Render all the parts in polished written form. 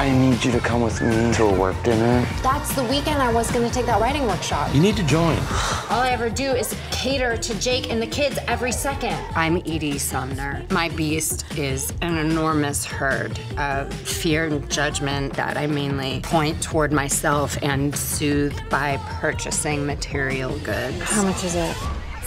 I need you to come with me to a work dinner. That's the weekend I was going to take that writing workshop. You need to join. All I ever do is cater to Jake and the kids every second. I'm Edie Sumner. My beast is an enormous herd of fear and judgment that I mainly point toward myself and soothe by purchasing material goods. How much is it?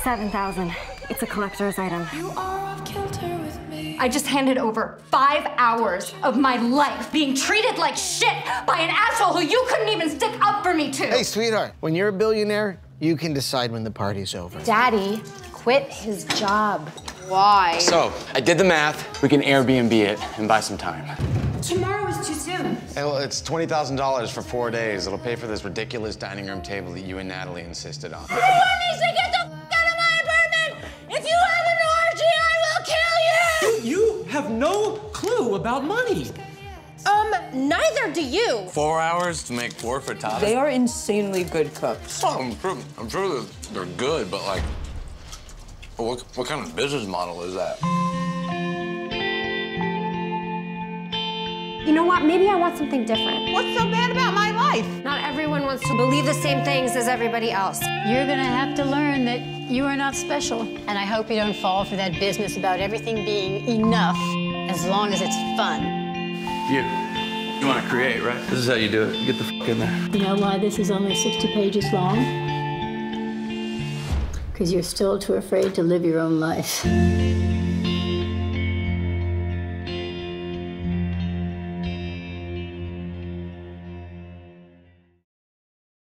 7,000. It's a collector's item. You are off kilter with me. I just handed over 5 hours of my life being treated like shit by an asshole who you couldn't even stick up for me to. Hey, sweetheart, when you're a billionaire, you can decide when the party's over. Daddy quit his job. Why? So, I did the math. We can Airbnb it and buy some time. Tomorrow is too soon. It's $20,000 for 4 days. It'll pay for this ridiculous dining room table that you and Natalie insisted on. I want me to get the f out of my apartment! If you have an orgy, I will kill you! You have no clue about money. Neither do you. 4 hours to make 4 frittatas. They are insanely good cooks. Oh, I'm sure they're good, but like, what kind of business model is that? You know what? Maybe I want something different. What's so bad about my life? Not everyone wants to believe the same things as everybody else. You're gonna have to learn that you are not special. And I hope you don't fall for that business about everything being enough, as long as it's fun. You wanna create, right? This is how you do it. Get the f in there. You know why this is only 60 pages long? Because you're still too afraid to live your own life.